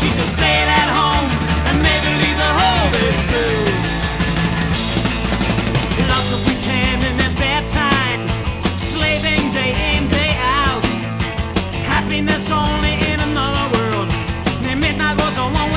she could stay at home and maybe leave the whole bit through. Lots of pretend in their bare time, slaving day in, day out. Happiness only in another world. Their midnight was a one-way.